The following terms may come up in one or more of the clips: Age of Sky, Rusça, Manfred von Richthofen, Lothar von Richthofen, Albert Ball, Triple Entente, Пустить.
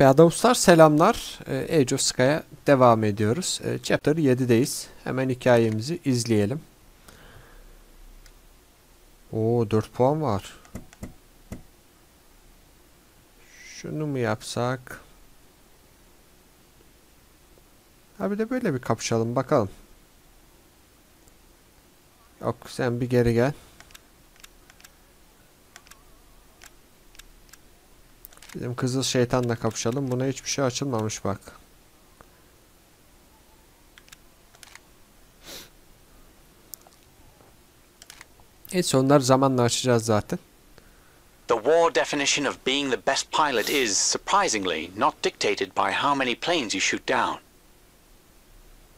Beyada Ustalar selamlar. Age of Sky'a devam ediyoruz. Chapter 7'deyiz. Hemen hikayemizi izleyelim. Oo, 4 puan var. Şunu mu yapsak? Ha, bir de böyle bir kapışalım bakalım. Yok, sen bir geri gel. Bizim kızıl şeytanla kapışalım. Buna hiçbir şey açılmamış bak. Neyse, onları zamanla açacağız zaten. The war definition of being the best pilot is surprisingly not dictated by how many planes you shoot down,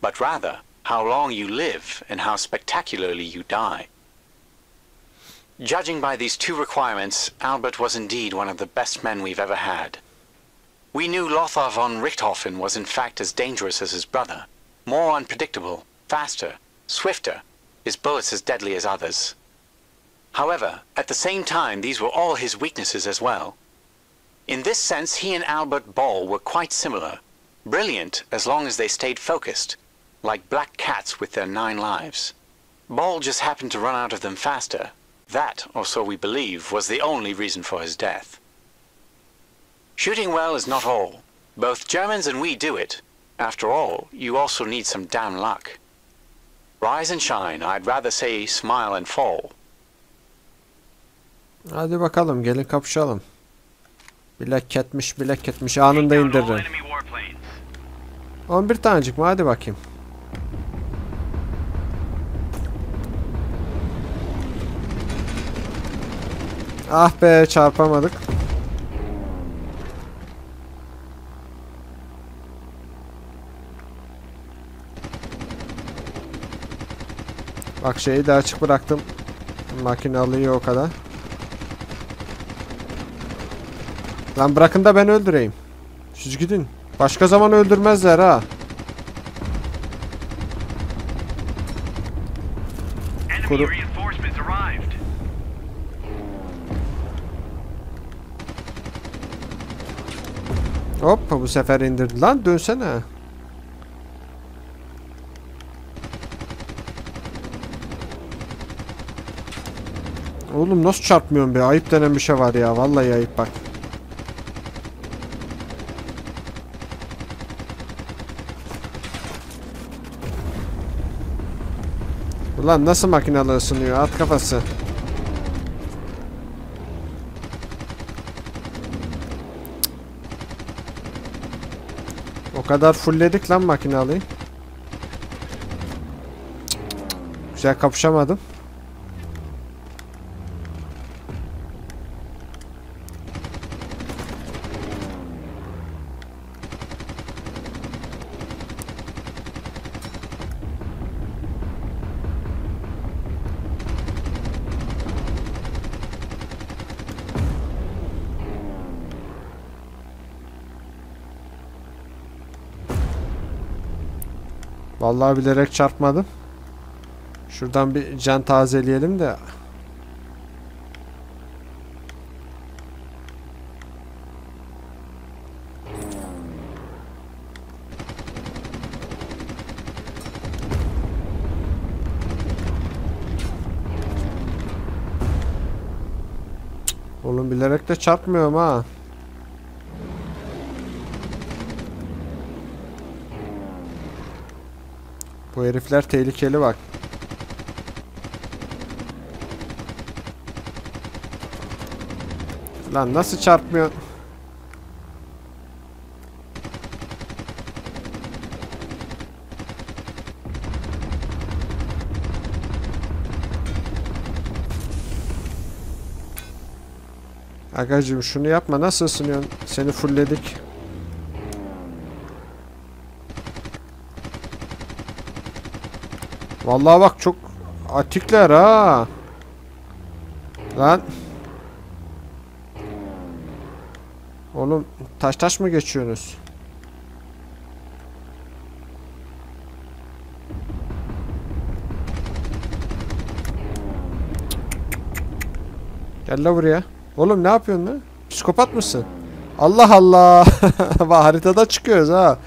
but rather how long you live and how spectacularly you die. Judging by these two requirements, Albert was indeed one of the best men we've ever had. We knew Lothar von Richthofen was in fact as dangerous as his brother, more unpredictable, faster, swifter, his bullets as deadly as others. However, at the same time, these were all his weaknesses as well. In this sense, he and Albert Ball were quite similar, brilliant as long as they stayed focused, like black cats with their 9 lives. Ball just happened to run out of them faster. That, or so we believe, was the only reason for his death. Shooting well is not all. Both Germans and we do it. After all, you also need some damn luck. Rise and shine, I'd rather say smile and fall. Hadi bakalım, gelin kapışalım. Bilek etmiş, anında indiririm. 11 tanecik mi? Hadi bakayım. Ah be, çarpamadık. Bak, şeyi de açık bıraktım. Makine alıyor o kadar. Lan bırakın da ben öldüreyim. Siz gidin. Başka zaman öldürmezler ha. Kuru. Hoppa, bu sefer indirdi. Lan dönsene. Oğlum nasıl çarpmıyorsun be? Ayıp denen bir şey var ya. Vallahi ayıp bak. Ulan nasıl makinalar ısınıyor? At kafası. O kadar fullledik lan makinalı. Güzel kapışamadım. Vallahi bilerek çarpmadım. Şuradan bir can tazeleyelim de. Oğlum bilerek de çarpmıyorum ha. Bu herifler tehlikeli bak. Lan nasıl çarpmıyor? Agacığım şunu yapma, nasıl ısınıyorsun? Seni fullledik. Vallahi bak, çok atikler ha. Lan. Oğlum taş mı geçiyorsunuz? Gel la buraya. Oğlum ne yapıyorsun lan? Psikopat mısın? Allah Allah. Bak haritada çıkıyoruz ha.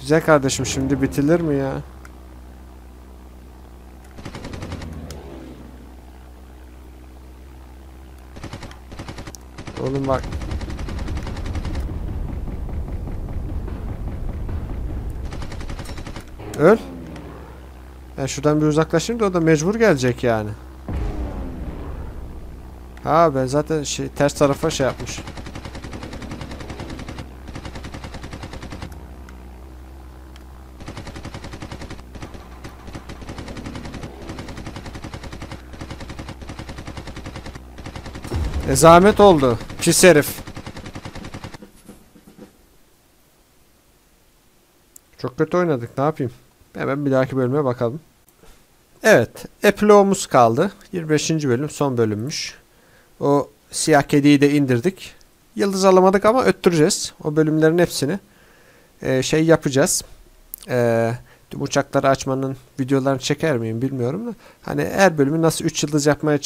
Güzel kardeşim, şimdi bitilir mi ya? Oğlum bak. Öl. Ben şuradan bir uzaklaşayım da o da mecbur gelecek yani. Ha ben zaten şey, ters tarafa şey yapmış. Zahmet oldu. Pis herif. Çok kötü oynadık. Ne yapayım? Hemen bir dahaki bölüme bakalım. Evet. Epilogumuz kaldı. 25. bölüm son bölümmüş. O siyah kediyi de indirdik. Yıldız alamadık ama öttüreceğiz. O bölümlerin hepsini şey yapacağız. Tüm uçakları açmanın videolarını çeker miyim bilmiyorum da. Hani her bölümü nasıl 3 yıldız yapmaya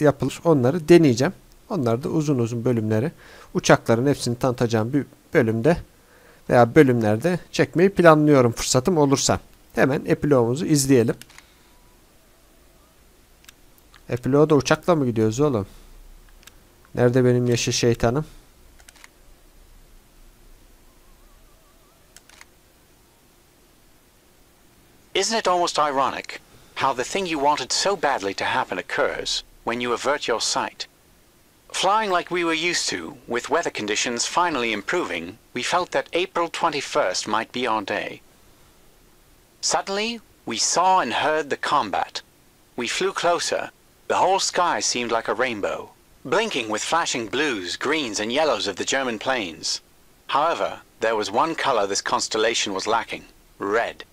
yapılır onları deneyeceğim. Onlar da uzun uzun bölümleri, uçakların hepsini tanıtacağım bir bölümde veya bölümlerde çekmeyi planlıyorum fırsatım olursa. Hemen epilogumuzu izleyelim. Epiloğa da uçakla mı gidiyoruz oğlum? Nerede benim yeşil şeytanım? Isn't it almost ironic how the thing you wanted so badly to happen occurs when you avert your sight? Flying like we were used to, with weather conditions finally improving, we felt that April 21st might be our day. Suddenly, we saw and heard the combat. We flew closer. The whole sky seemed like a rainbow, blinking with flashing blues, greens, and yellows of the German planes. However, there was one color this constellation was lacking, red.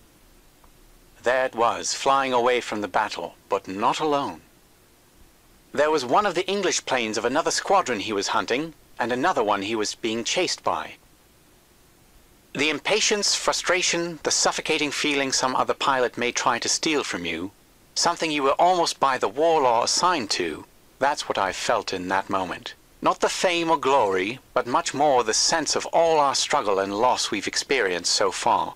There it was, flying away from the battle, but not alone. There was one of the English planes of another squadron he was hunting, and another one he was being chased by. The impatience, frustration, the suffocating feeling some other pilot may try to steal from you, something you were almost by the war law assigned to, that's what I felt in that moment. Not the fame or glory, but much more the sense of all our struggle and loss we've experienced so far.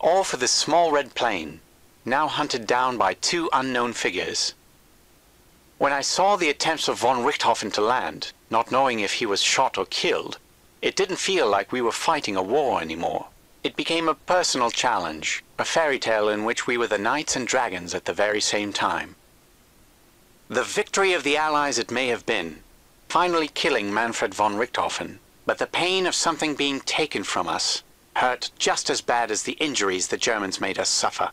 All for this small red plane, now hunted down by two unknown figures. When I saw the attempts of von Richthofen to land, not knowing if he was shot or killed, it didn't feel like we were fighting a war anymore. It became a personal challenge, a fairy tale in which we were the knights and dragons at the very same time. The victory of the Allies it may have been, finally killing Manfred von Richthofen, but the pain of something being taken from us hurt just as bad as the injuries the Germans made us suffer.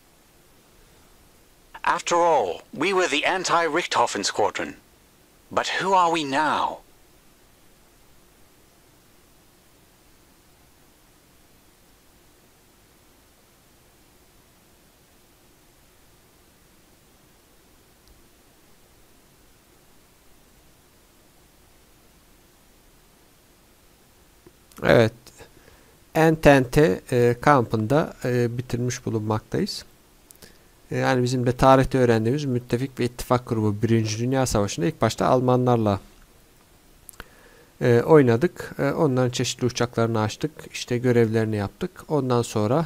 After all, we were the anti-Richthofen squadron. But who are we now? Evet, Entente kampında bitirmiş bulunmaktayız. Yani bizim de tarihte öğrendiğimiz müttefik ve ittifak grubu 1. Dünya Savaşı'nda ilk başta Almanlarla oynadık. Onların çeşitli uçaklarını açtık. İşte görevlerini yaptık. Ondan sonra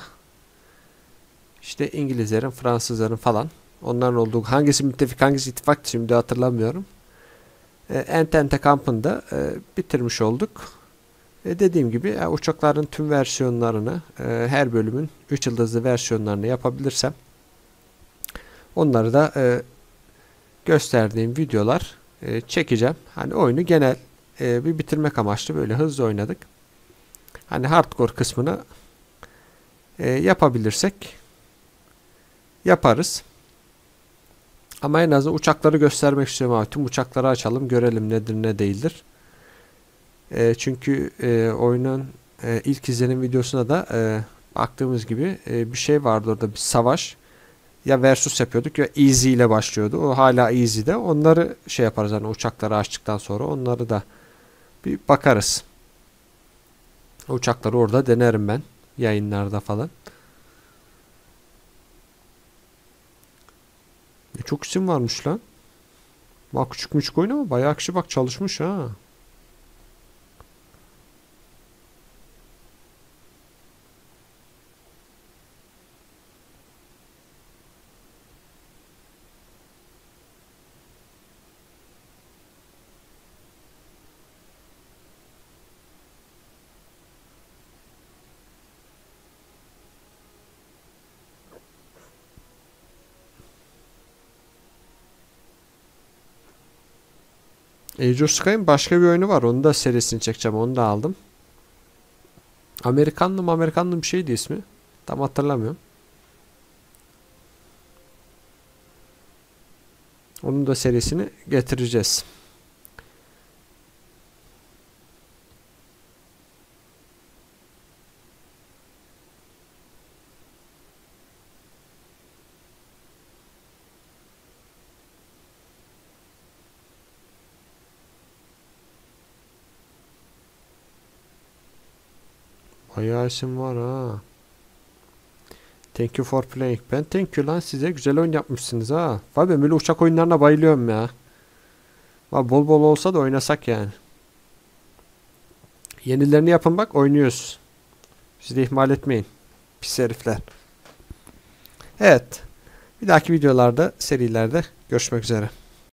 işte İngilizlerin, Fransızların falan onların olduğu, hangisi müttefik hangisi ittifak şimdi hatırlamıyorum. Entente kampında bitirmiş olduk. Dediğim gibi uçakların tüm versiyonlarını, her bölümün 3 yıldızlı versiyonlarını yapabilirsem onları da gösterdiğim videolar çekeceğim. Hani oyunu genel bir bitirmek amaçlı böyle hızlı oynadık. Hani hardcore kısmını yapabilirsek yaparız. Ama en azından uçakları göstermek istiyorum abi. Tüm uçakları açalım, görelim nedir ne değildir. Çünkü oyunun ilk izlenim videosuna da baktığımız gibi bir şey vardı orada, bir savaş. Ya versus yapıyorduk ya easy ile başlıyordu. O hala easy de. Onları şey yaparız hani uçakları açtıktan sonra onları da bir bakarız. Uçakları orada denerim ben yayınlarda falan. Çok isim varmış lan. Bak küçük müçük oynama. Bayağı kişi bak çalışmış ha. Age of Sky'ın başka bir oyunu var. Onu da serisini çekeceğim. Onu da aldım. Amerikanlı bir şeydi ismi. Tam hatırlamıyorum. Onun da serisini getireceğiz. Bayağı isim var ha. Thank you for playing. Ben thank you lan size. Güzel oyun yapmışsınız ha. Vay ben böyle uçak oyunlarına bayılıyorum ya. Vay bol bol olsa da oynasak yani. Yenilerini yapın bak oynuyoruz. Siz de ihmal etmeyin. Pis herifler. Evet. Bir dahaki videolarda, serilerde görüşmek üzere.